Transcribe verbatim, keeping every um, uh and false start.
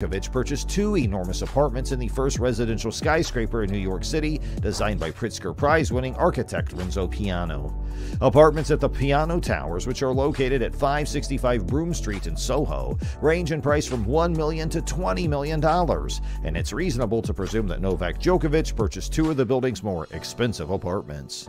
Djokovic purchased two enormous apartments in the first residential skyscraper in New York City, designed by Pritzker Prize-winning architect Renzo Piano. Apartments at the Piano Towers, which are located at five sixty-five Broome Street in Soho, range in price from one million dollars to twenty million dollars, and it's reasonable to presume that Novak Djokovic purchased two of the building's more expensive apartments.